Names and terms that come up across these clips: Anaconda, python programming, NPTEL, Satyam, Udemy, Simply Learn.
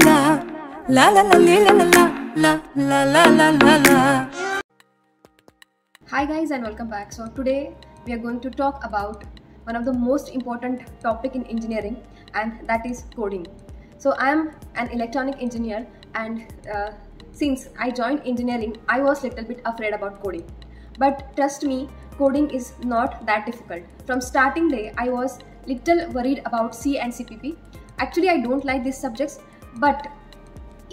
la la la la la la la la la. Hi guys and welcome back. So today we are going to talk about one of the most important topic in engineering, and that is coding. So I am an electronic engineer, and since I joined engineering, I was little bit afraid about coding. But trust me, coding is not that difficult. From starting day, I was little worried about C and CPP. Actually, I don't like these subjects, but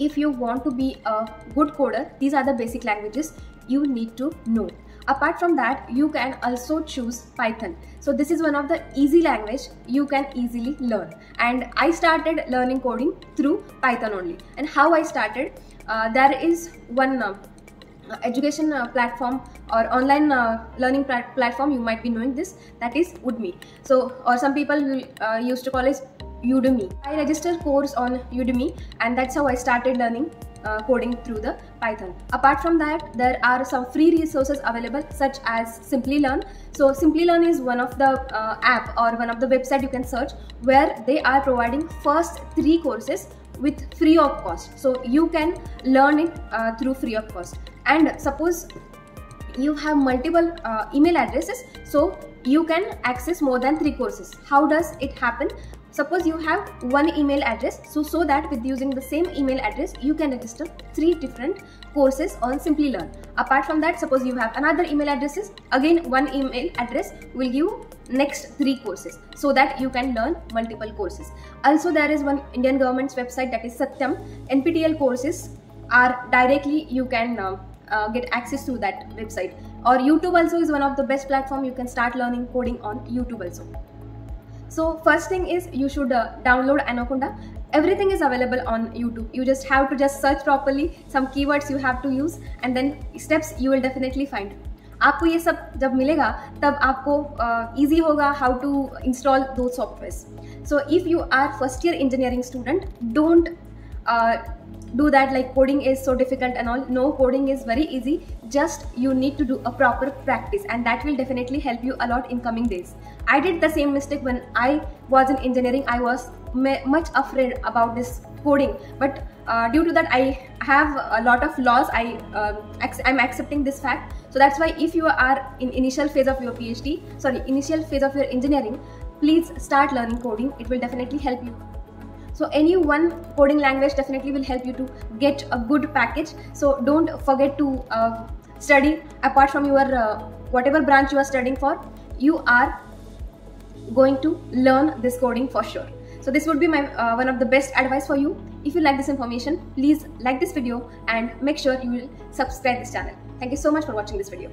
if you want to be a good coder, these are the basic languages you need to know. Apart from that, you can also choose Python. So this is one of the easy language you can easily learn. And I started learning coding through Python only. And how I started, there is one education platform or online learning platform, you might be knowing this, that is Udemy. So, or some people used to call it Udemy. I registered course on Udemy, and that's how I started learning coding through the Python. Apart from that, there are some free resources available, such as Simply Learn. So Simply Learn is one of the app or one of the website you can search, where they are providing first 3 courses with free of cost. So you can learn it through free of cost. And suppose you have multiple email addresses, so you can access more than 3 courses. How does it happen? Suppose you have one email address, so that with using the same email address, you can register 3 different courses on Simply Learn. Apart from that, suppose you have another email addresses, again one email address will give next 3 courses, so that you can learn multiple courses. Also, there is one Indian government's website, that is Satyam. NPTEL courses are directly, you can get access to that website. Or YouTube also is one of the best platform, you can start learning coding on YouTube also. So first thing is, you should download Anaconda. Everything is available on YouTube. You just have to search properly, some keywords you have to use, and then steps you will definitely find. आपको ये सब जब मिलेगा, तब आपको easy होगा how to install those softwares. So if you are first-year engineering student, don't do that like coding is so difficult and all. No, coding is very easy. Just you need to do a proper practice, and that will definitely help you a lot in coming days. I did the same mistake when I was in engineering. I was much afraid about this coding, but due to that I have a lot of laws. I'm accepting this fact. So that's why if you are in initial phase of your PhD, sorry, initial phase of your engineering, please start learning coding. It will definitely help you. So any one coding language definitely will help you to get a good package. So don't forget to study. Apart from your whatever branch you are studying for, you are going to learn this coding for sure. So this would be my one of the best advice for you. If you like this information, please like this video and make sure you will subscribe this channel. Thank you so much for watching this video.